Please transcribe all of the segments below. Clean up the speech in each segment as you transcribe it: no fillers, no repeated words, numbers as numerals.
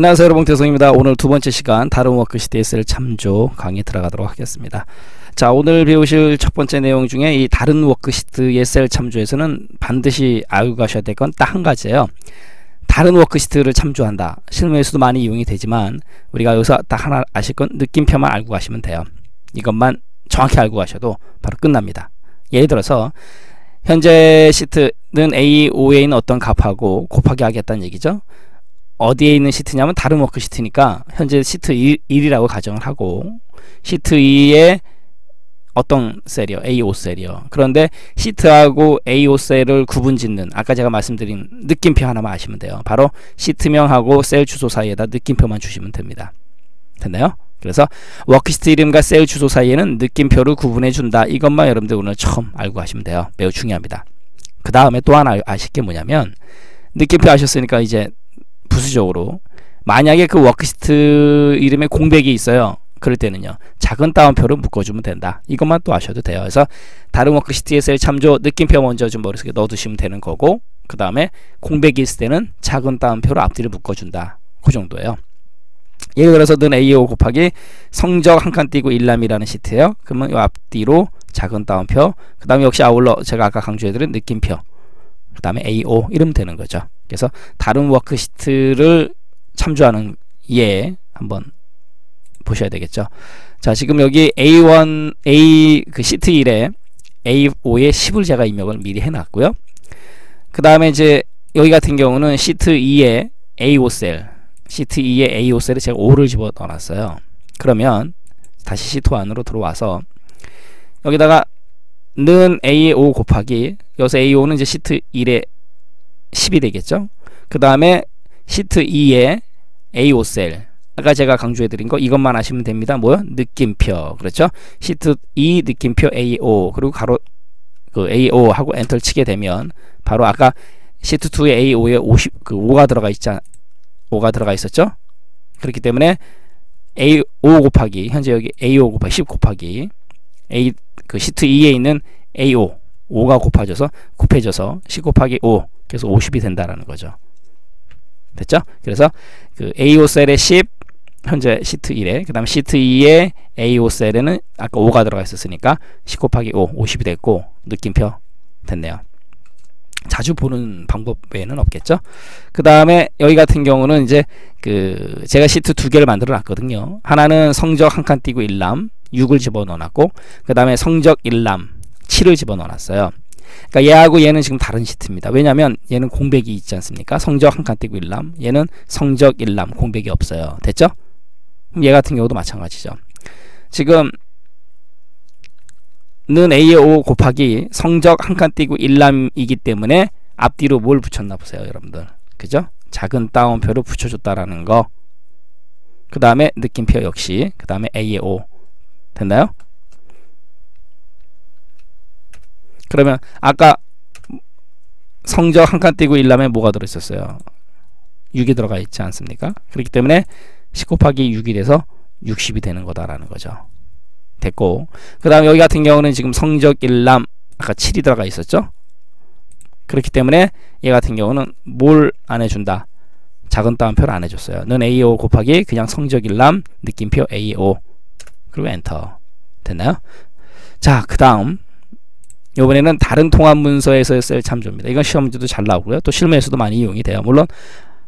안녕하세요 여러분, 대성입니다. 오늘 두 번째 시간 다른 워크시트 ESL 참조 강의 들어가도록 하겠습니다. 자, 오늘 배우실 첫 번째 내용 중에 이 다른 워크시트 ESL 참조에서는 반드시 알고 가셔야 될 건 딱 한 가지예요. 다른 워크시트를 참조한다. 실무에서도 많이 이용이 되지만 우리가 여기서 딱 하나 아실 건 느낌표만 알고 가시면 돼요. 이것만 정확히 알고 가셔도 바로 끝납니다. 예를 들어서 현재 시트는 A, O에 있는 어떤 값하고 곱하기 하겠다는 얘기죠. 어디에 있는 시트냐면 다른 워크시트니까 현재 시트 1이라고 가정을 하고 시트 2에 어떤 셀이요? A5 셀이요. 그런데 시트하고 A5 셀을 구분짓는 아까 제가 말씀드린 느낌표 하나만 아시면 돼요. 바로 시트명하고 셀 주소 사이에다 느낌표만 주시면 됩니다. 됐나요? 그래서 워크시트 이름과 셀 주소 사이에는 느낌표를 구분해준다. 이것만 여러분들 오늘 처음 알고 가시면 돼요. 매우 중요합니다. 그 다음에 또 하나 아실 게 뭐냐면 느낌표 아셨으니까 이제 부수적으로 만약에 그 워크시트 이름에 공백이 있어요. 그럴 때는요, 작은 따옴표로 묶어주면 된다. 이것만 또 아셔도 돼요. 그래서 다른 워크시트 ESL 참조 느낌표 먼저 좀 머릿속에 넣어두시면 되는 거고, 그 다음에 공백이 있을 때는 작은 따옴표로 앞뒤를 묶어준다. 그 정도예요. 예를 들어서 는 A5 곱하기 성적 한 칸 띄고 일람이라는 시트예요. 그러면 이 앞뒤로 작은 따옴표, 그 다음에 역시 아울러 제가 아까 강조해드린 느낌표, 그 다음에 A5 이러면 되는 거죠. 그래서 다른 워크시트를 참조하는 예 한번 보셔야 되겠죠. 자, 지금 여기 A1, A 그 시트 1에 A5에 10을 제가 입력을 미리 해놨고요. 그 다음에 이제 여기 같은 경우는 시트 2에 A5 셀, 시트 2에 A5 셀에 제가 5를 집어 넣어놨어요. 그러면 다시 시트 안으로 들어와서 여기다가 는 A5 곱하기 여기서 A5는 이제 시트 1에 10이 되겠죠. 그 다음에 시트 2에 A5 셀 아까 제가 강조해드린 거 이것만 아시면 됩니다. 뭐요? 느낌표. 그렇죠? 시트 2 느낌표 A5 그리고 가로 그 A5 하고 엔터를 치게 되면 바로 아까 시트 2에 A5에 50 그 5가 들어가 있었죠. 그렇기 때문에 A5 곱하기 현재 여기 A5 곱하기 10 곱하기 A 그 시트 2에 있는 A5 5가 곱해져서 10 곱하기 5 그래서 50이 된다라는 거죠. 됐죠? 그래서 그 A5 셀에 10 현재 시트 1에 그 다음 시트 2에 A5 셀에는 아까 5가 들어가 있었으니까 10 곱하기 5 50이 됐고 느낌표 됐네요. 자주 보는 방법 외에는 없겠죠. 그 다음에 여기 같은 경우는 이제 그 제가 시트 2개를 만들어 놨거든요. 하나는 성적 한 칸 띄고 일람 6을 집어 넣어놨고 그 다음에 성적 일람 7을 집어 넣어놨어요. 그러니까 얘하고 얘는 지금 다른 시트입니다. 왜냐하면 얘는 공백이 있지 않습니까? 성적 한 칸 띄고 일람, 얘는 성적 일람 공백이 없어요. 됐죠? 그럼 얘 같은 경우도 마찬가지죠. 지금 는 A5 곱하기 성적 한 칸 띄고 일람이기 때문에 앞뒤로 뭘 붙였나 보세요, 여러분들. 그죠? 작은 따옴표를 붙여줬다라는 거. 그 다음에 느낌표 역시, 그 다음에 A5 됐나요? 그러면 아까 성적 한 칸 띄고 일람에 뭐가 들어있었어요? 6이 들어가 있지 않습니까? 그렇기 때문에 10 곱하기 6이 돼서 60이 되는 거다라는 거죠. 됐고 그 다음에 여기 같은 경우는 지금 성적 일람 아까 7이 들어가 있었죠. 그렇기 때문에 얘 같은 경우는 뭘 안 해준다? 작은 따옴표를 안 해줬어요. 는 A5 곱하기 그냥 성적 일람 느낌표 A5 그리고 엔터 됐나요? 자, 그 다음 이번에는 다른 통합문서에서 쓸 참조입니다. 이건 시험 문제도 잘 나오고요. 또 실무에서도 많이 이용이 돼요. 물론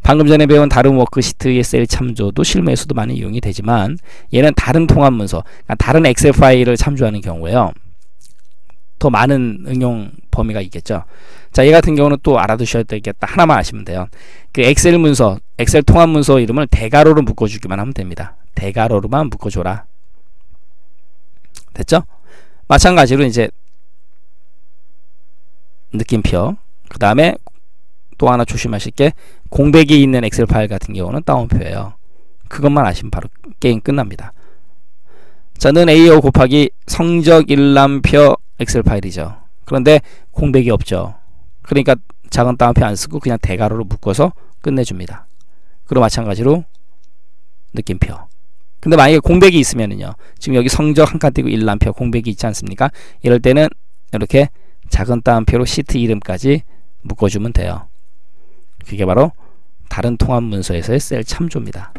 방금 전에 배운 다른 워크시트 ESL 참조도 실무에서도 많이 이용이 되지만 얘는 다른 통합문서, 그러니까 다른 엑셀 파일을 참조하는 경우에요. 더 많은 응용 범위가 있겠죠. 자, 얘 같은 경우는 또 알아두셔야 되겠다. 하나만 아시면 돼요. 그 엑셀 문서, 엑셀 통합문서 이름을 대괄호로 묶어주기만 하면 됩니다. 대괄호로만 묶어줘라. 됐죠? 마찬가지로 이제 느낌표 그 다음에 또 하나 조심하실 게 공백이 있는 엑셀 파일 같은 경우는 따옴표예요. 그것만 아시면 바로 게임 끝납니다. 저는 A5 곱하기 성적 일람표 엑셀 파일이죠. 그런데 공백이 없죠. 그러니까 작은 따옴표 안 쓰고 그냥 대괄호로 묶어서 끝내줍니다. 그리고 마찬가지로 느낌표. 근데 만약에 공백이 있으면은요, 지금 여기 성적 한 칸 띄고 일람표 공백이 있지 않습니까? 이럴 때는 이렇게 작은 따옴표로 시트 이름까지 묶어주면 돼요. 그게 바로 다른 통합문서에서의 셀 참조입니다.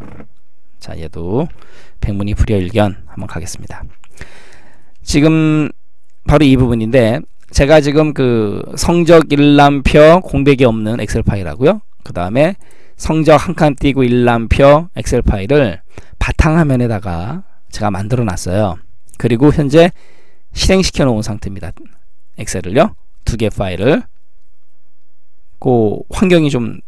자, 얘도 백문이 불여일견 한번 가겠습니다. 지금 바로 이 부분인데, 제가 지금 그 성적 일람표 공백이 없는 엑셀 파일하고요, 그 다음에 성적 한 칸 띄고 일람표 엑셀 파일을 바탕화면에다가 제가 만들어 놨어요. 그리고 현재 실행시켜 놓은 상태입니다. 엑셀을요, 두 개 파일을. 그 환경이 좀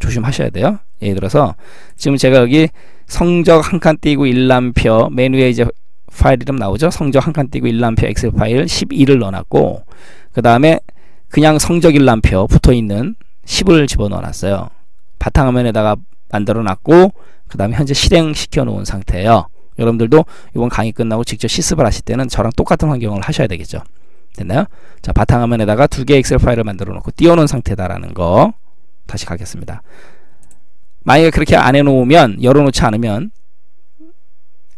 조심하셔야 돼요. 예를 들어서 지금 제가 여기 성적 한 칸 띄고 일람표 메뉴에 이제 파일 이름 나오죠. 성적 한 칸 띄고 일람표 엑셀 파일 12를 넣어놨고, 그 다음에 그냥 성적 일람표 붙어있는 10을 집어넣어놨어요. 바탕화면에다가 만들어놨고, 그 다음에 현재 실행시켜 놓은 상태예요. 여러분들도 이번 강의 끝나고 직접 시습을 하실 때는 저랑 똑같은 환경을 하셔야 되겠죠. 됐나요? 자, 바탕화면에다가 두 개의 엑셀 파일을 만들어 놓고 띄워놓은 상태다라는 거 다시 가겠습니다. 만약에 그렇게 안 해놓으면, 열어놓지 않으면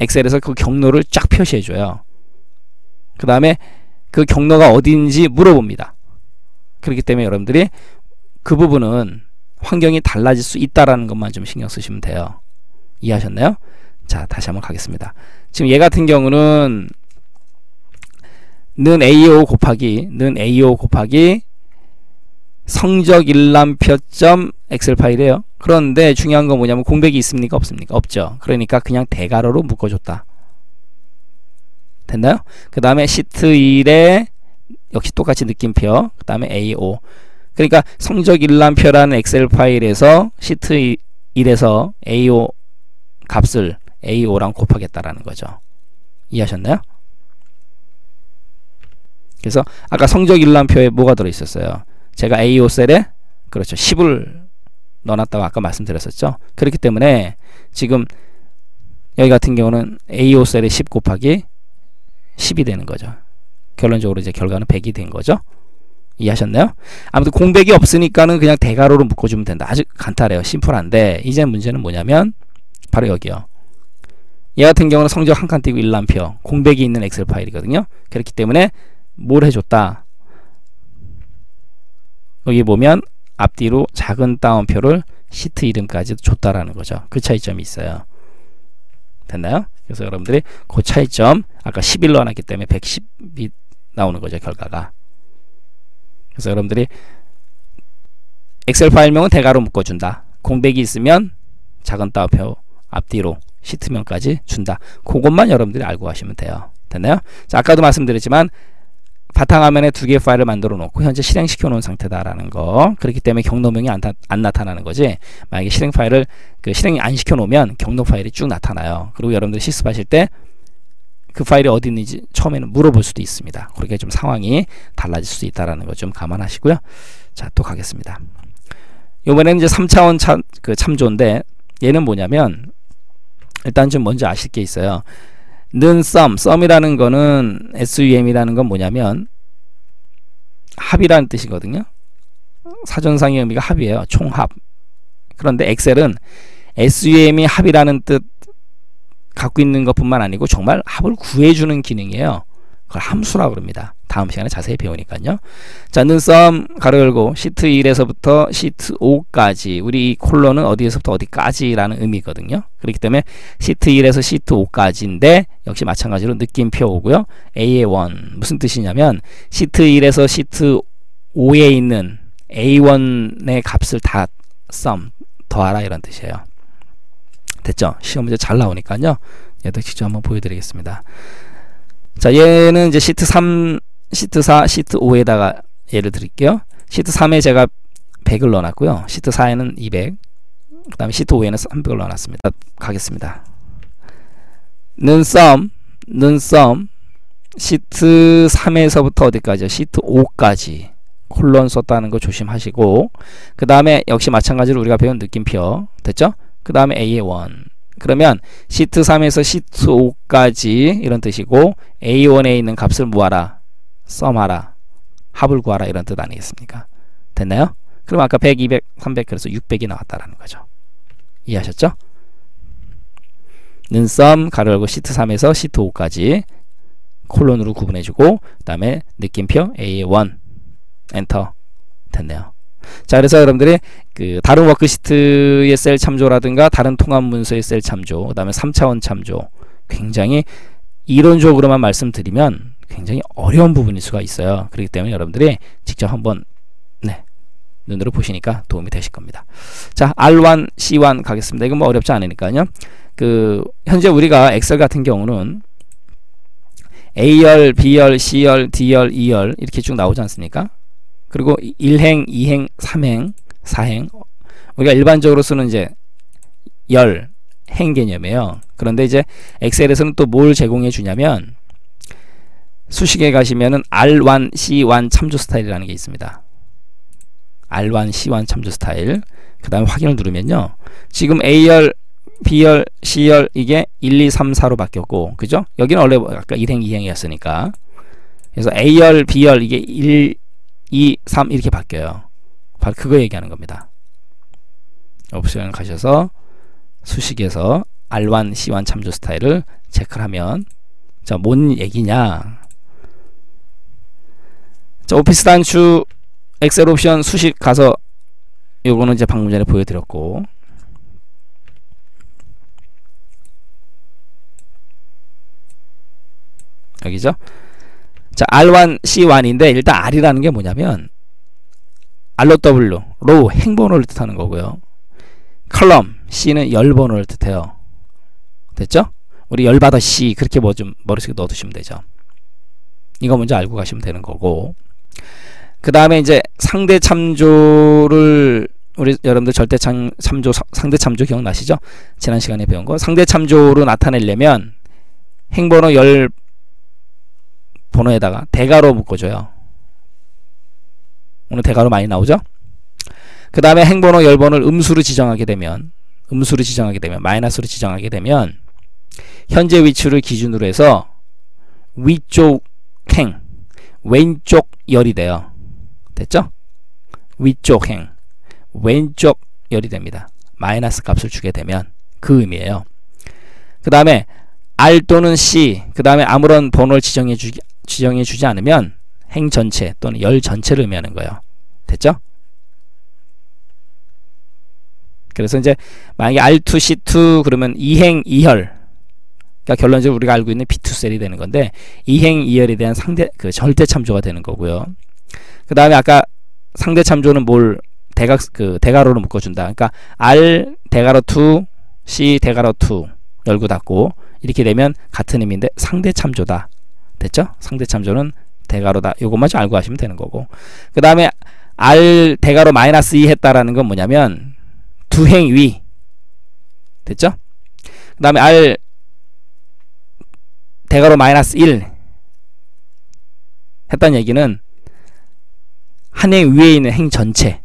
엑셀에서 그 경로를 쫙 표시해줘요. 그 다음에 그 경로가 어딘지 물어봅니다. 그렇기 때문에 여러분들이 그 부분은 환경이 달라질 수 있다라는 것만 좀 신경 쓰시면 돼요. 이해하셨나요? 자, 다시 한번 가겠습니다. 지금 얘 같은 경우는 는 AO 곱하기 성적 일람표점 엑셀 파일이에요. 그런데 중요한 건 뭐냐면 공백이 있습니까? 없습니까? 없죠. 그러니까 그냥 대괄호로 묶어줬다. 됐나요? 그 다음에 시트 1에 역시 똑같이 느낌표, 그 다음에 AO. 그러니까 성적 일람표라는 엑셀 파일에서 시트 1에서 AO 값을 AO랑 곱하겠다라는 거죠. 이해하셨나요? 그래서 아까 성적 일람표에 뭐가 들어있었어요? 제가 AO 셀에, 그렇죠, 10을 넣어놨다고 아까 말씀드렸었죠. 그렇기 때문에 지금 여기 같은 경우는 AO 셀에 10 곱하기 10이 되는 거죠. 결론적으로 이제 결과는 100이 된 거죠. 이해하셨나요? 아무튼 공백이 없으니까는 그냥 대괄호로 묶어주면 된다. 아주 간단해요. 심플한데, 이제 문제는 뭐냐면 바로 여기요. 얘 같은 경우는 성적 한 칸 띄고 일람표 공백이 있는 엑셀 파일이거든요. 그렇기 때문에 뭘 해줬다? 여기 보면 앞뒤로 작은 따옴표를 시트 이름까지 줬다라는 거죠. 그 차이점이 있어요. 됐나요? 그래서 여러분들이 그 차이점, 아까 10을 넣어놨기 때문에 110이 나오는 거죠, 결과가. 그래서 여러분들이 엑셀 파일명은 대괄호 묶어준다, 공백이 있으면 작은 따옴표 앞뒤로 시트명까지 준다, 그것만 여러분들이 알고 가시면 돼요. 됐나요? 자, 아까도 말씀드렸지만 바탕화면에 두 개의 파일을 만들어 놓고 현재 실행시켜 놓은 상태다라는 거. 그렇기 때문에 경로명이 안 나타나는 거지, 만약에 실행 파일을 실행 안 시켜 놓으면 경로 파일이 쭉 나타나요. 그리고 여러분들이 실습하실 때 그 파일이 어디 있는지 처음에는 물어볼 수도 있습니다. 그렇게 좀 상황이 달라질 수도 있다라는 거 좀 감안하시고요. 자, 또 가겠습니다. 이번에는 이제 3차원 참조인데, 얘는 뭐냐면 일단 좀 먼저 아실 게 있어요. 는 sum, sum이라는 거는 sum이라는 건 뭐냐면 합이라는 뜻이거든요. 사전상의 의미가 합이에요. 총합. 그런데 엑셀은 sum이 합이라는 뜻 갖고 있는 것뿐만 아니고 정말 합을 구해주는 기능이에요. 그걸 함수라고 그럽니다. 다음 시간에 자세히 배우니까요. 자, 는 sum 가로 열고 시트 1에서부터 시트 5까지, 우리 이 콜론은 어디에서부터 어디까지라는 의미거든요. 그렇기 때문에 시트 1에서 시트 5까지인데 역시 마찬가지로 느낌표 오고요. A1 무슨 뜻이냐면 시트 1에서 시트 5에 있는 A1의 값을 다 sum 더하라, 이런 뜻이에요. 됐죠? 시험 문제 잘 나오니까요. 얘도 직접 한번 보여드리겠습니다. 자, 얘는 이제 시트 3, 시트 4, 시트 5에다가 예를 드릴게요. 시트 3에 제가 100을 넣어놨고요, 시트 4에는 200, 그 다음에 시트 5에는 300을 넣어놨습니다. 가겠습니다. 는 썸 시트 3에서부터 어디까지요? 시트 5까지 콜론 썼다는 거 조심하시고, 그 다음에 역시 마찬가지로 우리가 배운 느낌표, 됐죠? 그 다음에 A1. 그러면 시트 3에서 시트 5까지 이런 뜻이고, A1에 있는 값을 모아라, 썸하라, 합을 구하라, 이런 뜻 아니겠습니까? 됐나요? 그럼 아까 100, 200, 300, 그래서 600이 나왔다라는 거죠. 이해하셨죠? 는 썸 가로 열고 시트 3에서 시트 5까지 콜론으로 구분해주고, 그 다음에 느낌표 A1 엔터. 됐네요. 자, 그래서 여러분들이 그 다른 워크시트의 셀 참조라든가 다른 통합 문서의 셀 참조, 그 다음에 3차원 참조, 굉장히 이론적으로만 말씀드리면 굉장히 어려운 부분일 수가 있어요. 그렇기 때문에 여러분들이 직접 한번 눈으로 보시니까 도움이 되실 겁니다. 자, R1, C1 가겠습니다. 이건 뭐 어렵지 않으니까요. 그 현재 우리가 엑셀 같은 경우는 A열, B열, C열, D열, E열 이렇게 쭉 나오지 않습니까? 그리고 1행, 2행, 3행, 4행, 우리가 일반적으로 쓰는 이제 열, 행 개념이에요. 그런데 이제 엑셀에서는 또 뭘 제공해 주냐면, 수식에 가시면은 R1, C1 참조 스타일이라는 게 있습니다. R1, C1 참조 스타일. 그 다음에 확인을 누르면요, 지금 A열, B열, C열 이게 1, 2, 3, 4로 바뀌었고, 그죠? 여기는 원래 아까 1행, 2행이었으니까. 그래서 A열, B열 이게 1, 2, 3 이렇게 바뀌어요. 바로 그거 얘기하는 겁니다. 옵션을 가셔서 수식에서 R1, C1 참조 스타일을 체크를 하면, 자, 뭔 얘기냐. 자, 오피스 단추 엑셀 옵션 수식 가서, 요거는 이제 방금 전에 보여드렸고, 여기죠. 자, R1, C1인데 일단 R이라는 게 뭐냐면 ROW, 로우, 행번호를 뜻하는 거고요. 컬럼, C는 열번호를 뜻해요. 됐죠? 우리 열받아 C, 그렇게 뭐 좀 머릿속에 넣어두시면 되죠. 이거 먼저 알고 가시면 되는 거고, 그 다음에 이제 상대 참조를, 우리 여러분들 절대 참조, 상대 참조 기억나시죠? 지난 시간에 배운 거. 상대 참조로 나타내려면 행번호 열 번호에다가 대괄호 묶어줘요. 오늘 대괄호 많이 나오죠? 그 다음에 행번호 열 번을 음수로 지정하게 되면, 마이너스로 지정하게 되면, 현재 위치를 기준으로 해서 위쪽 행, 왼쪽 열이 돼요. 됐죠? 위쪽 행, 왼쪽 열이 됩니다. 마이너스 값을 주게 되면 그 의미예요. 그 다음에 R 또는 C, 그 다음에 아무런 번호를 지정해주지 않으면 행 전체 또는 열 전체를 의미하는 거예요. 됐죠? 그래서 이제 만약에 R2, C2 그러면 2행 2열, 그러니까 결론적으로 우리가 알고 있는 B2 셀이 되는 건데, 2행 2열에 대한 상대, 그 절대 참조가 되는 거고요. 그 다음에 아까 상대 참조는 뭘 대괄호로 묶어준다. 그러니까 R 대괄호 2, C 대괄호 2 열고 닫고, 이렇게 되면 같은 의미인데 상대 참조다. 됐죠? 상대 참조는 대괄호다. 요것만 좀 알고 하시면 되는 거고, 그 다음에 R 대괄호 마이너스 2 했다라는 건 뭐냐면 두 행 위. 됐죠? 그 다음에 R 대괄호 마이너스 1 했다는 얘기는 한 행 위에 있는 행 전체.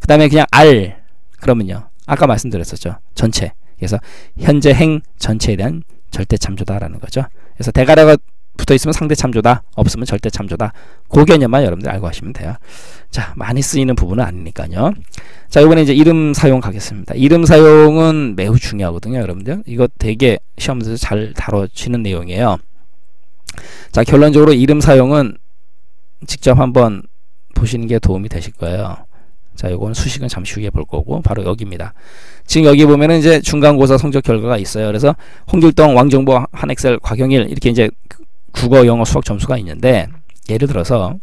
그 다음에 그냥 R 그러면요, 아까 말씀드렸었죠, 전체. 그래서 현재 행 전체에 대한 절대 참조다라는 거죠. 그래서 대괄호가 붙어 있으면 상대 참조다, 없으면 절대 참조다. 그 개념만 여러분들 알고 하시면 돼요. 자, 많이 쓰이는 부분은 아니니까요. 자, 이번에 이제 이름 사용 가겠습니다. 이름 사용은 매우 중요하거든요, 여러분들. 이거 되게 시험에서 잘 다뤄지는 내용이에요. 자, 결론적으로 이름 사용은 직접 한번 보시는 게 도움이 되실 거예요. 자, 요건 수식은 잠시 후에 볼 거고, 바로 여기입니다. 지금 여기 보면은 이제 중간고사 성적 결과가 있어요. 그래서 홍길동, 왕정보, 한엑셀, 곽영일 이렇게 이제 국어, 영어, 수학 점수가 있는데, 예를 들어서는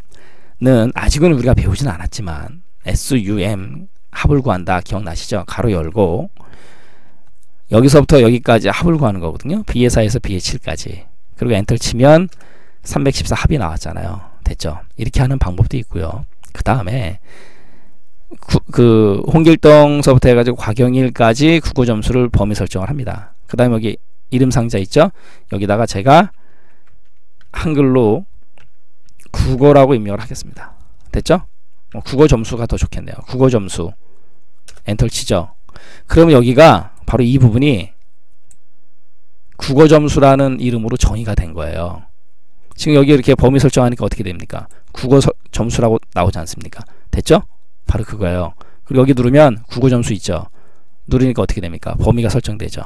아직은 우리가 배우진 않았지만 SUM 합을 구한다 기억나시죠? 가로 열고 여기서부터 여기까지 합을 구하는 거거든요. B의 4에서 B의 7까지. 그리고 엔터 치면 314 합이 나왔잖아요. 됐죠? 이렇게 하는 방법도 있고요. 그 다음에 홍길동서부터 해가지고 곽영일까지 국어 점수를 범위 설정을 합니다. 그 다음에 여기 이름 상자 있죠? 여기다가 제가 한글로 국어라고 입력을 하겠습니다. 됐죠? 국어 점수가 더 좋겠네요. 국어 점수 엔터 치죠? 그러면 여기가 바로 이 부분이 국어 점수라는 이름으로 정의가 된 거예요. 지금 여기 이렇게 범위 설정하니까 어떻게 됩니까? 국어 점수라고 나오지 않습니까? 됐죠? 바로 그거예요. 그리고 여기 누르면 국어 점수 있죠? 누르니까 어떻게 됩니까? 범위가 설정되죠.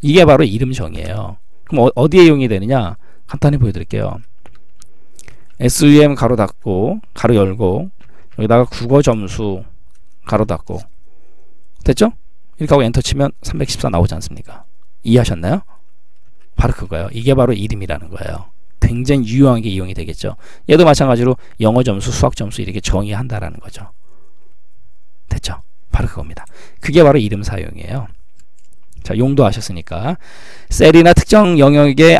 이게 바로 이름 정의예요. 그럼 어디에 이용이 되느냐? 간단히 보여드릴게요. SUM 가로 닫고 가로 열고 여기다가 국어 점수 가로 닫고 됐죠? 이렇게 하고 엔터 치면 314 나오지 않습니까? 이해하셨나요? 바로 그거예요. 이게 바로 이름이라는 거예요. 굉장히 유용하게 이용이 되겠죠. 얘도 마찬가지로 영어 점수, 수학 점수 이렇게 정의한다라는 거죠. 됐죠? 바로 그겁니다. 그게 바로 이름 사용이에요. 자, 용도 아셨으니까 셀이나 특정 영역에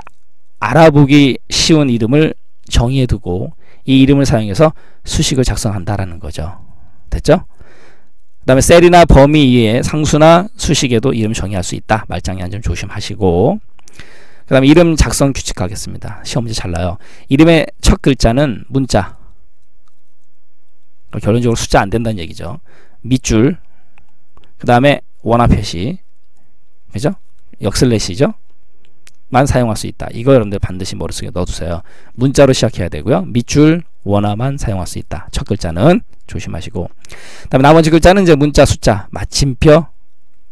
알아보기 쉬운 이름을 정의해두고 이 이름을 사용해서 수식을 작성한다라는 거죠. 됐죠? 그 다음에 셀이나 범위 이외의 상수나 수식에도 이름 정의할 수 있다. 말장난 한 점 조심하시고, 그 다음에 이름 작성 규칙 가겠습니다. 시험 문제 잘 나요. 이름의 첫 글자는 문자, 결론적으로 숫자 안 된다는 얘기죠. 밑줄, 그 다음에 원화 표시, 그죠? 역슬래시죠? 만 사용할 수 있다. 이거 여러분들 반드시 머릿속에 넣어두세요. 문자로 시작해야 되고요. 밑줄, 원화만 사용할 수 있다. 첫 글자는 조심하시고, 그 다음에 나머지 글자는 이제 문자, 숫자, 마침표,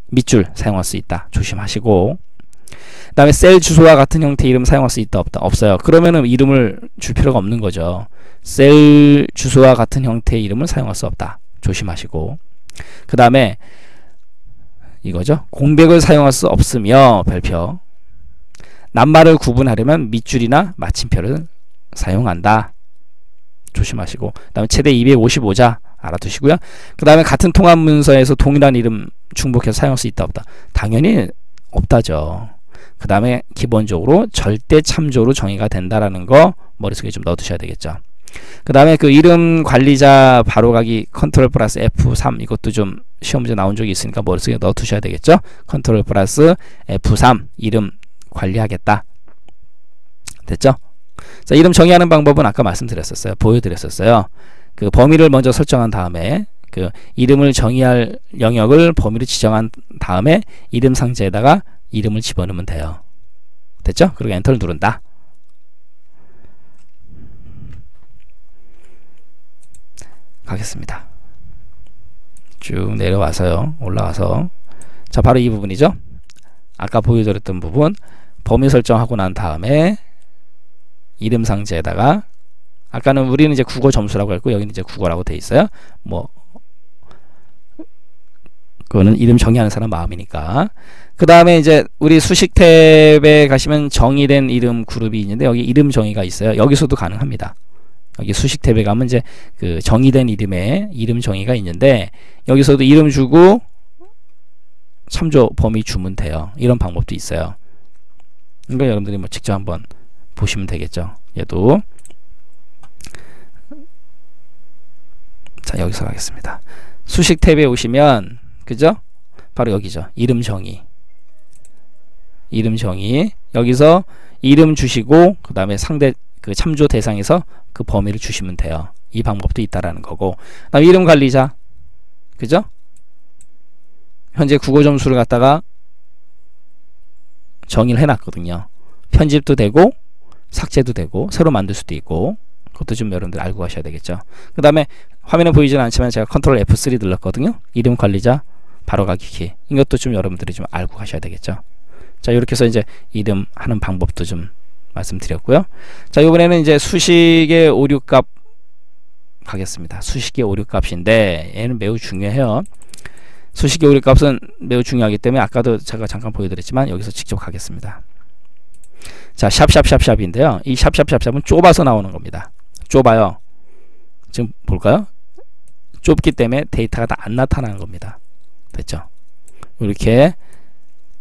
밑줄 사용할 수 있다. 조심하시고, 그 다음에 셀 주소와 같은 형태의 이름 사용할 수 있다? 없다? 없어요. 그러면은 이름을 줄 필요가 없는 거죠. 셀 주소와 같은 형태의 이름을 사용할 수 없다. 조심하시고, 그 다음에 이거죠. 공백을 사용할 수 없으며 별표, 낱말을 구분하려면 밑줄이나 마침표를 사용한다. 조심하시고, 그 다음에 최대 255자 알아두시고요. 그 다음에 같은 통합 문서에서 동일한 이름 중복해서 사용할 수 있다? 없다? 당연히 없다죠. 그 다음에 기본적으로 절대 참조로 정의가 된다라는 거 머릿속에 좀 넣어두셔야 되겠죠. 그 다음에 그 이름 관리자 바로가기 Ctrl+F3 이것도 좀 시험 문제 나온 적이 있으니까 머릿속에 넣어두셔야 되겠죠. Ctrl+F3 이름 관리하겠다. 됐죠? 자, 이름 정의하는 방법은 아까 말씀드렸었어요. 보여드렸었어요. 그 범위를 먼저 설정한 다음에 그 이름을 정의할 영역을 범위로 지정한 다음에 이름 상자에다가 이름을 집어넣으면 돼요. 됐죠? 그리고 엔터를 누른다. 가겠습니다. 쭉 내려와서요. 올라와서 자, 바로 이 부분이죠. 아까 보여드렸던 부분 범위 설정하고 난 다음에 이름 상자에다가 아까는 우리는 이제 국어 점수라고 했고 여기는 이제 국어라고 돼 있어요. 뭐 그거는 이름 정의하는 사람 마음이니까. 그 다음에 이제 우리 수식 탭에 가시면 정의된 이름 그룹이 있는데 여기 이름 정의가 있어요. 여기서도 가능합니다. 여기 수식 탭에 가면 이제 그 정의된 이름에 이름 정의가 있는데 여기서도 이름 주고 참조 범위 주면 돼요. 이런 방법도 있어요. 그러니까 여러분들이 뭐 직접 한번 보시면 되겠죠. 얘도 자, 여기서 가겠습니다. 수식 탭에 오시면 그죠? 바로 여기죠. 이름 정의. 이름 정의. 여기서 이름 주시고 그 다음에 상대 그 참조 대상에서 그 범위를 주시면 돼요. 이 방법도 있다라는 거고. 그다음 이름 관리자. 그죠? 현재 국어 점수를 갖다가 정의를 해놨거든요. 편집도 되고 삭제도 되고 새로 만들 수도 있고 그것도 좀 여러분들 알고 가셔야 되겠죠. 그 다음에 화면에 보이진 않지만 제가 컨트롤 F3 눌렀거든요. 이름 관리자 바로가기 키. 이것도 좀 여러분들이 좀 알고 가셔야 되겠죠. 자, 이렇게 해서 이제 이름 하는 방법도 좀 말씀드렸고요. 자, 이번에는 이제 수식의 오류값 가겠습니다. 수식의 오류값인데 얘는 매우 중요해요. 수식의 오류값은 매우 중요하기 때문에 아까도 제가 잠깐 보여드렸지만 여기서 직접 가겠습니다. 자, 샵샵샵샵인데요. 이 샵샵샵샵은 좁아서 나오는 겁니다. 좁아요. 지금 볼까요? 좁기 때문에 데이터가 다 안 나타나는 겁니다. 됐죠? 이렇게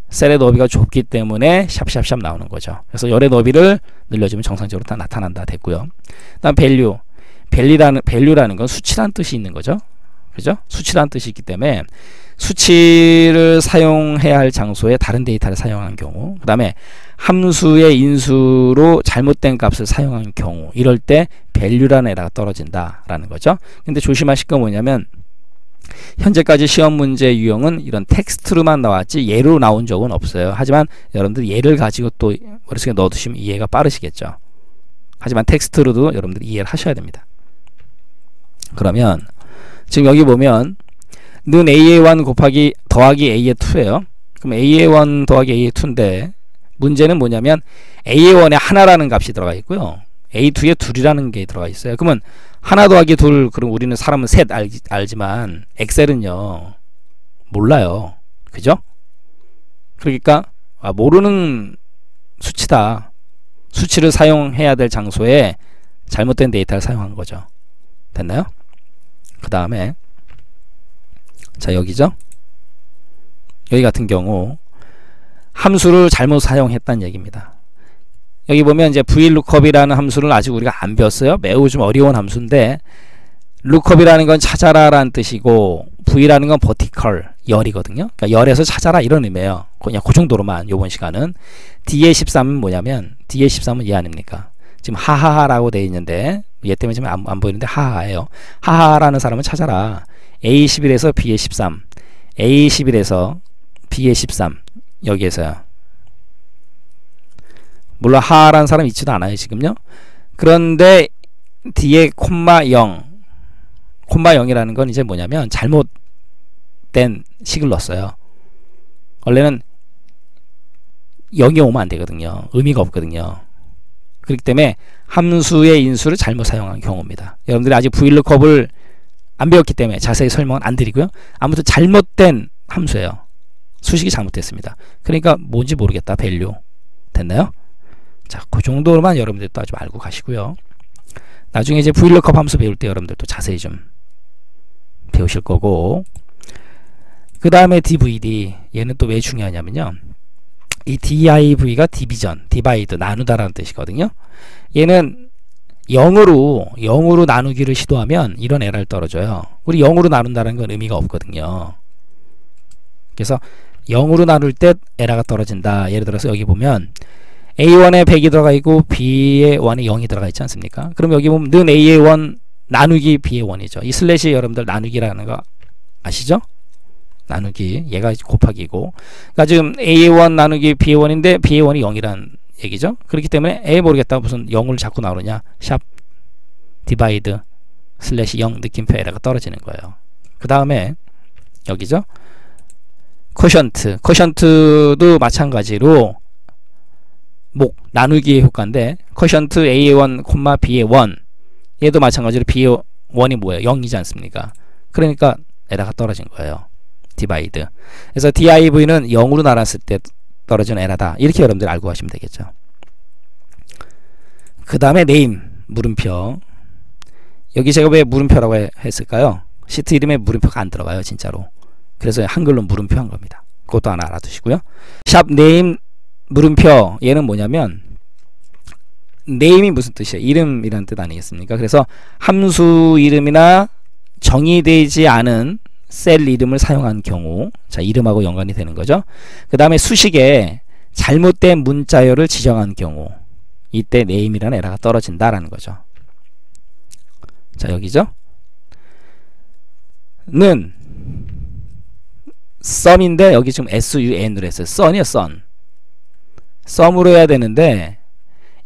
셀의 너비가 좁기 때문에 샵샵샵 나오는 거죠. 그래서 열의 너비를 늘려주면 정상적으로 다 나타난다. 됐고요. 그 다음 밸류. 밸류라는 건 수치란 뜻이 있는 거죠. 그죠? 수치란 뜻이 있기 때문에 수치를 사용해야 할 장소에 다른 데이터를 사용한 경우, 그 다음에 함수의 인수로 잘못된 값을 사용한 경우, 이럴 때 value라는 애가 떨어진다라는 거죠. 근데 조심하실 건 뭐냐면 현재까지 시험 문제 유형은 이런 텍스트로만 나왔지 예로 나온 적은 없어요. 하지만 여러분들 예를 가지고 또 머릿속에 넣어두시면 이해가 빠르시겠죠. 하지만 텍스트로도 여러분들 이해를 하셔야 됩니다. 그러면 지금 여기 보면 는 a의1 곱하기 더하기 a의2예요. 그럼 a의1 더하기 a의2인데 문제는 뭐냐면 a의1에 하나라는 값이 들어가 있고요. A2에 둘이라는 게 들어가 있어요. 그러면 하나 더하기 둘, 그럼 우리는 사람은 셋 알지만 엑셀은요 몰라요. 그죠? 그러니까 모르는 수치다. 수치를 사용해야 될 장소에 잘못된 데이터를 사용한 거죠. 됐나요? 그 다음에 자, 여기죠. 여기 같은 경우 함수를 잘못 사용했다는 얘기입니다. 여기 보면 이제 VLOOKUP이라는 함수를 아직 우리가 안 배웠어요. 매우 좀 어려운 함수인데, lookup이라는 건 찾아라 라는 뜻이고, V라는 건 vertical, 열이거든요. 그러니까 열에서 찾아라 이런 의미예요. 그냥 그 정도로만 요번 시간은. D의 13은 뭐냐면, D의 13은 얘 아닙니까? 지금 하하하라고 되어 있는데, 얘 때문에 지금 안 보이는데 하하예요. 하하라는 사람은 찾아라. A11에서 B의 13, A11에서 B의 13, 여기에서요. 물론 하하라는 사람 있지도 않아요 지금요. 그런데 뒤에 콤마 0, 콤마 0이라는 건 이제 뭐냐면 잘못된 식을 넣었어요. 원래는 0이 오면 안 되거든요. 의미가 없거든요. 그렇기 때문에 함수의 인수를 잘못 사용한 경우입니다. 여러분들이 아직 VLOOKUP을 안 배웠기 때문에 자세히 설명은 안 드리고요. 아무튼 잘못된 함수예요. 수식이 잘못됐습니다. 그러니까 뭔지 모르겠다. 밸류. 됐나요? 자, 그 정도로만 여러분들도 아주 알고 가시고요. 나중에 이제 VLOOKUP 함수 배울 때 여러분들도 자세히 좀 배우실 거고. 그 다음에 DVD. 얘는 또 왜 중요하냐면요. 이 DIV가 디비전, 디바이드, 나누다라는 뜻이거든요. 얘는 0으로 나누기를 시도하면 이런 에러를 떨어져요. 우리 0으로 나눈다는 건 의미가 없거든요. 그래서 0으로 나눌 때 에러가 떨어진다. 예를 들어서 여기 보면 A1에 100이 들어가 있고 B에 1에 0이 들어가 있지 않습니까? 그럼 여기 보면 는 A의 1 나누기 B의 1이죠. 이 슬래시 여러분들 나누기라는 거 아시죠? 나누기, 얘가 곱하기고, 그러니까 지금 A의 1 나누기 B의 1인데 B의 1이 0이란 얘기죠. 그렇기 때문에 에이 모르겠다 무슨 0을 자꾸 나오느냐 샵 디바이드 슬래시 0 느낌표 에러가 떨어지는 거예요. 그 다음에 여기죠. 쿼션트. 쿼션트도 마찬가지로 목 나누기의 효과인데, 쿼션트 A의 1, B의 1, 얘도 마찬가지로 B의 1이 뭐예요? 0이지 않습니까? 그러니까 에러가 떨어진 거예요. 디바이드. 그래서 DIV는 0으로 나눴을 때 떨어진 에러다. 이렇게 여러분들 알고 가시면 되겠죠. 그 다음에 네임, 물음표. 여기 제가 왜 물음표라고 했을까요? 시트 이름에 물음표가 안 들어가요 진짜로. 그래서 한글로 물음표 한 겁니다. 그것도 하나 알아두시고요. 샵 네임 물음표. 얘는 뭐냐면 네임이 무슨 뜻이에요? 이름이란 뜻 아니겠습니까? 그래서 함수 이름이나 정의되지 않은 셀 이름을 사용한 경우, 자, 이름하고 연관이 되는 거죠. 그 다음에 수식에 잘못된 문자열을 지정한 경우, 이때 네임이라는 에러가 떨어진다라는 거죠. 자, 여기죠. 는 썸인데 여기 지금 sun으로 했어요. 썬이요, 썬. 썸으로 해야 되는데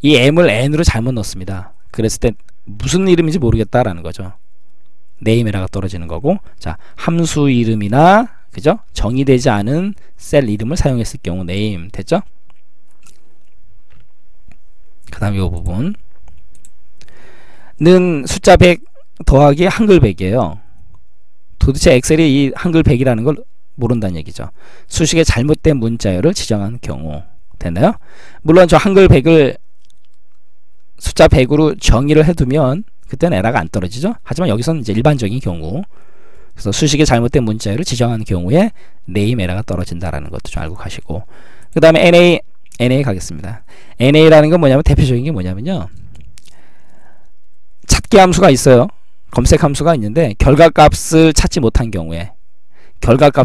이 m을 n으로 잘못 넣습니다. 그랬을 때 무슨 이름인지 모르겠다라는 거죠. 네임 에러가 떨어지는 거고. 자, 함수 이름이나, 그죠? 정의되지 않은 셀 이름을 사용했을 경우 네임 됐죠? 그 다음 이 부분 는 숫자 100 더하기 한글 100이에요. 도대체 엑셀이 이 한글 100이라는 걸 모른다는 얘기죠. 수식에 잘못된 문자열을 지정한 경우. 됐나요? 물론 저 한글 100을 숫자 100으로 정의를 해두면 그때는 에러가 안 떨어지죠. 하지만 여기서는 이제 일반적인 경우, 그래서 수식에 잘못된 문자열을 지정한 경우에 네임 에러가 떨어진다라는 것도 좀 알고 가시고. 그 다음에 NA 가겠습니다. NA라는 건 뭐냐면, 대표적인 게 뭐냐면요, 찾기 함수가 있어요. 검색 함수가 있는데 결과값을 찾지 못한 경우에, 떨어져요.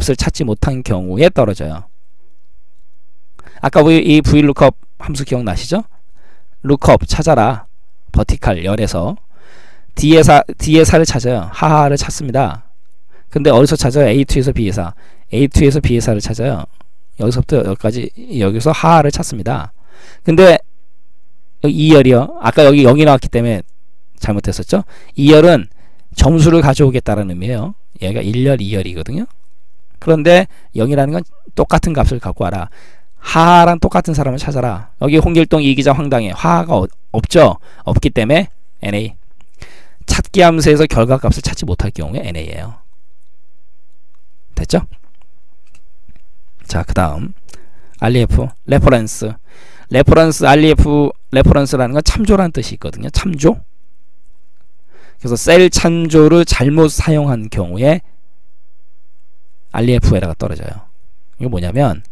아까 이 VLOOKUP 함수 기억나시죠? lookup 찾아라, 버티컬 열에서 D의 4를 찾아요. 하하를 찾습니다. 근데 어디서 찾아요? A2에서 B의 4, A2에서 B의 4를 찾아요. 여기서부터 여기까지, 여기서 하하를 찾습니다. 근데 이 열이요, 아까 여기 0이 나왔기 때문에 잘못됐었죠. 이 열은 점수를 가져오겠다는 의미예요. 얘가 1열, 2열이거든요. 그런데 0이라는 건 똑같은 값을 갖고 와라. 하랑 똑같은 사람을 찾아라. 여기 홍길동, 이기자, 황당해. 화가 없죠? 없기 때문에 NA. 찾기 함수에서 결과값을 찾지 못할 경우에 NA예요. 됐죠? 자, 그 다음 REF, 레퍼런스. 레퍼런스, REF, 레퍼런스라는 건 참조라는 뜻이 있거든요. 참조. 그래서 셀 참조를 잘못 사용한 경우에 REF 에러가 떨어져요. 이거 뭐냐면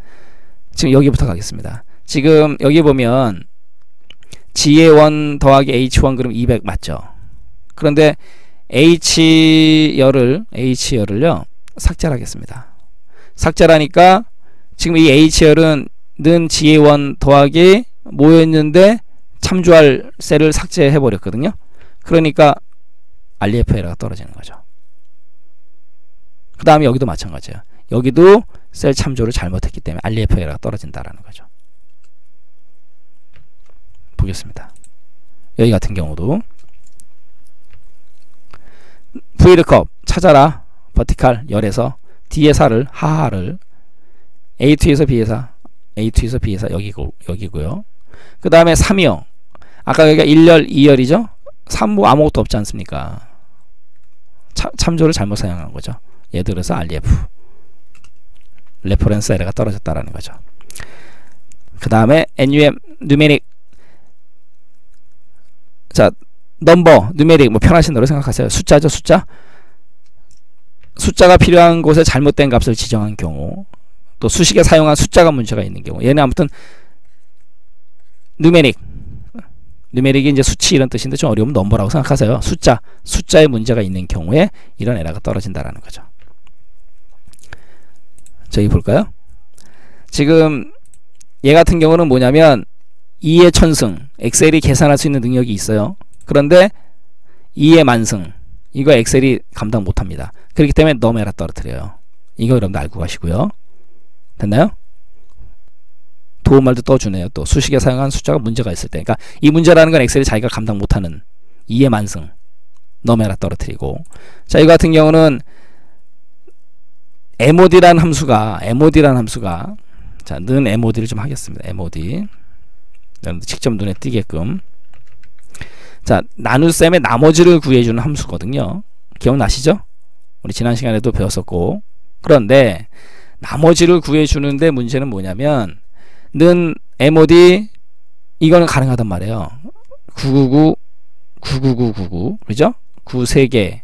지금 여기부터 가겠습니다. 지금 여기 보면 G의 1 더하기 H1 그럼 200 맞죠? 그런데 H열을요 삭제를 하겠습니다. 삭제를 하니까 지금 이 H열은 는 G의 1 더하기 모였는데 참조할 셀을 삭제해 버렸거든요. 그러니까 REF 에러가 떨어지는 거죠. 그 다음에 여기도 마찬가지예요. 여기도 셀 참조를 잘못했기 때문에 REF 에러가 떨어진다라는 거죠. 보겠습니다. 여기 같은 경우도 vLOOKUP 찾아라. 버티칼 열에서 D의 4를 하하를 A2에서 B의 4, A2에서 B의 4 여기고요. 그 다음에 3형 아까 여기가 1열 2열이죠. 3부 아무것도 없지 않습니까? 참조를 잘못 사용한 거죠. 예를 들어서 REF 레퍼런스 에러가 떨어졌다라는 거죠. 그 다음에 NUM 누메릭. 자, 넘버 누메릭 뭐 편하신 대로 생각하세요. 숫자죠, 숫자. 숫자가 필요한 곳에 잘못된 값을 지정한 경우, 또 수식에 사용한 숫자가 문제가 있는 경우. 얘는 아무튼 누메릭. 누메릭이 이제 수치 이런 뜻인데 좀 어려우면 넘버라고 생각하세요. 숫자. 숫자에 문제가 있는 경우에 이런 에러가 떨어진다라는 거죠. 저기 볼까요? 지금 얘 같은 경우는 뭐냐면 2의 천승, 엑셀이 계산할 수 있는 능력이 있어요. 그런데 2의 만승, 이거 엑셀이 감당 못합니다. 그렇기 때문에 넘에라 떨어뜨려요. 이거 여러분도 알고 가시고요. 됐나요? 도움말도 떠주네요. 또 수식에 사용한 숫자가 문제가 있을 때, 그러니까 이 문제라는 건 엑셀이 자기가 감당 못하는 2의 만승, 넘에라 떨어뜨리고. 자, 이거 같은 경우는 MOD라는 함수가 자, 는 MOD를 좀 하겠습니다. MOD 여러분들 직접 눈에 띄게끔. 자, 나눗셈의 나머지를 구해주는 함수거든요. 기억나시죠? 우리 지난 시간에도 배웠었고. 그런데 나머지를 구해주는데 문제는 뭐냐면 는 MOD 이거는 가능하단 말이에요. 999 99999 그죠? 9 3개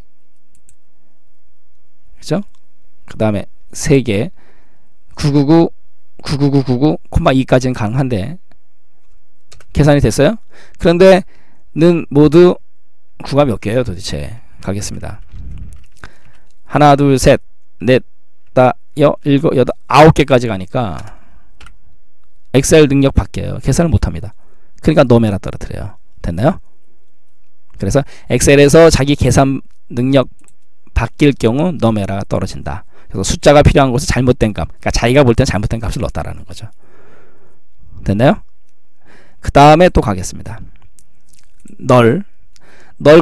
그죠? 그 다음에 3개 999 99999 콤마 2까지는 가능한데 계산이 됐어요? 그런데 는 모두 9가 몇 개예요 도대체? 가겠습니다. 하나 둘 셋 넷 다 여 일곱 여덟 아홉 개까지 가니까 엑셀 능력 바뀌어요. 계산을 못합니다. 그러니까 넘에라 떨어뜨려요. 됐나요? 그래서 엑셀에서 자기 계산 능력 바뀔 경우 넘에라가 떨어진다. 그래서 숫자가 필요한 곳에 잘못된 값, 그러니까 자기가 볼 땐 잘못된 값을 넣었다라는 거죠. 됐나요? 그 다음에 또 가겠습니다. 널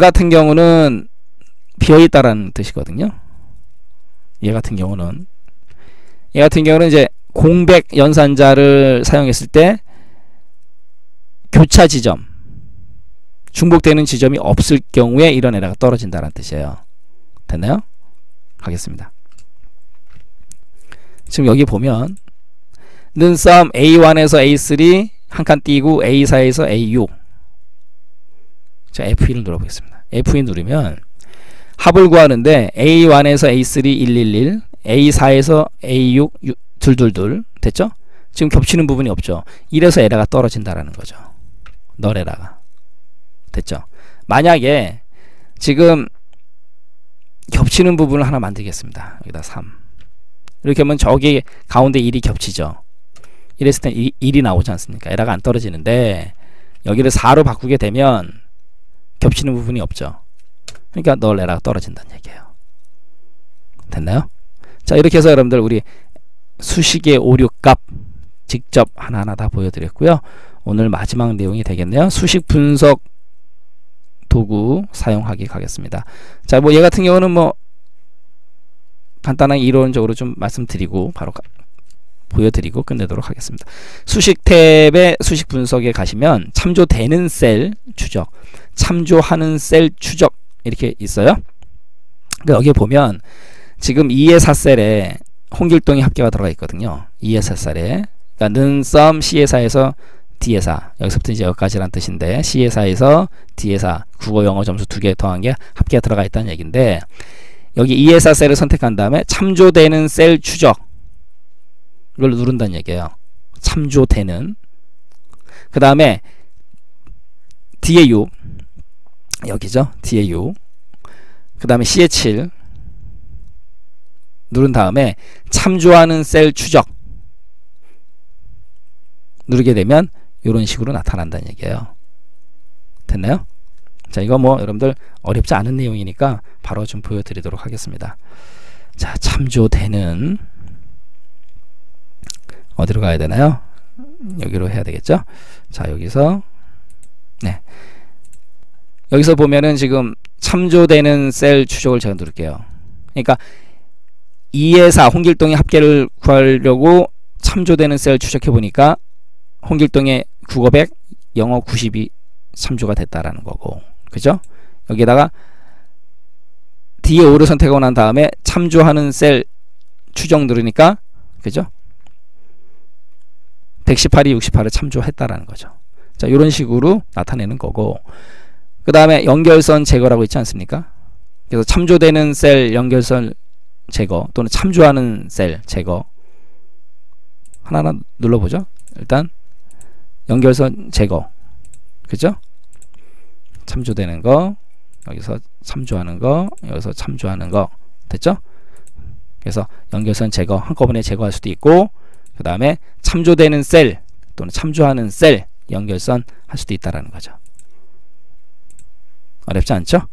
같은 경우는 비어있다라는 뜻이거든요. 얘 같은 경우는 이제 공백 연산자를 사용했을 때 교차 지점, 중복되는 지점이 없을 경우에 이런 에러가 떨어진다라는 뜻이에요. 됐나요? 가겠습니다. 지금 여기 보면 는 썸 A1에서 A3 한 칸 띄고 A4에서 A6. 자, F2를 눌러보겠습니다. F2 누르면 합을 구하는데 A1에서 A3 111, A4에서 A6 222 됐죠? 지금 겹치는 부분이 없죠. 이래서 에러가 떨어진다라는 거죠. 널 에러가. 됐죠? 만약에 지금 겹치는 부분을 하나 만들겠습니다. 여기다 3 이렇게 하면 저기 가운데 1이 겹치죠. 이랬을 땐 1이 나오지 않습니까? 에러가 안 떨어지는데 여기를 4로 바꾸게 되면 겹치는 부분이 없죠. 그러니까 널 에러가 떨어진다는 얘기예요. 됐나요? 자, 이렇게 해서 여러분들 우리 수식의 오류값 직접 하나하나 다 보여드렸고요. 오늘 마지막 내용이 되겠네요. 수식 분석 도구 사용하기 가겠습니다. 자, 뭐 얘 같은 경우는 뭐 간단한 이론적으로 좀 말씀드리고 바로 보여드리고 끝내도록 하겠습니다. 수식 탭에 수식 분석에 가시면 참조되는 셀 추적, 참조하는 셀 추적 이렇게 있어요. 여기에 보면 지금 2의 4셀에 홍길동이 합계가 들어가 있거든요. 2의 4셀에 그러니까 는 썸 C의 4에서 D의 4 여기서부터 이제 여기까지란 뜻인데 C의 4에서 D의 4 국어 영어 점수 2개 더한 게 합계가 들어가 있다는 얘기인데 여기 2의 4셀을 선택한 다음에 참조되는 셀 추적 이걸 누른다는 얘기예요. 참조되는 그 다음에 D의 6 여기죠. D의 6 그 다음에 C의 7 누른 다음에 참조하는 셀 추적 누르게 되면 이런 식으로 나타난다는 얘기예요. 됐나요? 자, 이거 뭐 여러분들 어렵지 않은 내용이니까 바로 좀 보여드리도록 하겠습니다. 자, 참조되는 어디로 가야 되나요? 여기로 해야 되겠죠? 자, 여기서 네, 여기서 보면은 지금 참조되는 셀 추적을 제가 누를게요. 그러니까 2의 4 홍길동의 합계를 구하려고 참조되는 셀 추적해 보니까 홍길동의 국어 100, 영어 90이 참조가 됐다라는 거고, 그죠? 여기에다가 D의 5를 선택하고 난 다음에 참조하는 셀 추적 누르니까, 그죠? 118이 68을 참조했다라는 거죠. 자, 이런 식으로 나타내는 거고, 그 다음에 연결선 제거라고 있지 않습니까? 그래서 참조되는 셀 연결선 제거 또는 참조하는 셀 제거 하나하나 눌러보죠. 일단 연결선 제거, 그죠? 참조되는 거, 여기서 참조하는 거, 여기서 참조하는 거, 됐죠? 그래서 연결선 제거 한꺼번에 제거할 수도 있고, 그 다음에 참조되는 셀 또는 참조하는 셀 연결선 할 수도 있다라는 거죠. 어렵지 않죠?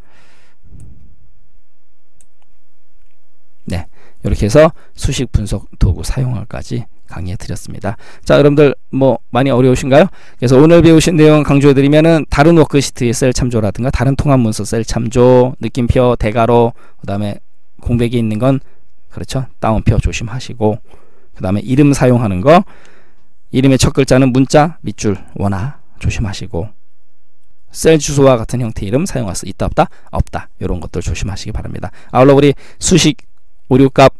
네, 이렇게 해서 수식 분석 도구 사용할까지 강의해 드렸습니다. 자, 여러분들 뭐 많이 어려우신가요? 그래서 오늘 배우신 내용 강조해 드리면은 다른 워크시트의 셀 참조라든가 다른 통합 문서 셀 참조, 느낌표, 대괄호, 그다음에 공백이 있는 건 그렇죠? 따옴표 조심하시고, 그다음에 이름 사용하는 거, 이름의 첫 글자는 문자, 밑줄, 원화 조심하시고, 셀 주소와 같은 형태 이름 사용할 수 있다 없다, 없다 이런 것들 조심하시기 바랍니다. 아울러 우리 수식 오류값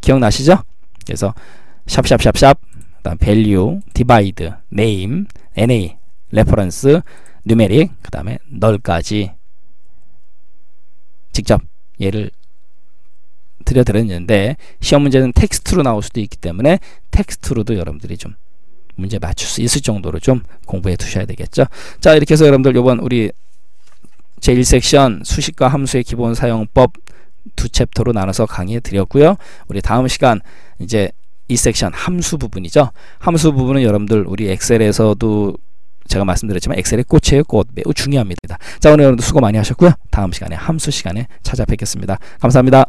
기억나시죠? 그래서 샵 그다음 밸류, 디바이드, 네임, NA, 레퍼런스, 누메릭, 그다음에 널까지 직접 예를 들려드렸는데 시험 문제는 텍스트로 나올 수도 있기 때문에 텍스트로도 여러분들이 좀 문제 맞출 수 있을 정도로 좀 공부해 두셔야 되겠죠. 자, 이렇게 해서 여러분들 요번 우리 제1섹션 수식과 함수의 기본 사용법 두 챕터로 나눠서 강의해 드렸고요. 우리 다음 시간 이제 이 섹션 함수 부분이죠. 함수 부분은 여러분들 우리 엑셀에서도 제가 말씀드렸지만 엑셀의 꽃이에요. 꽃 매우 중요합니다. 자, 오늘 여러분들 수고 많이 하셨고요. 다음 시간에 함수 시간에 찾아뵙겠습니다. 감사합니다.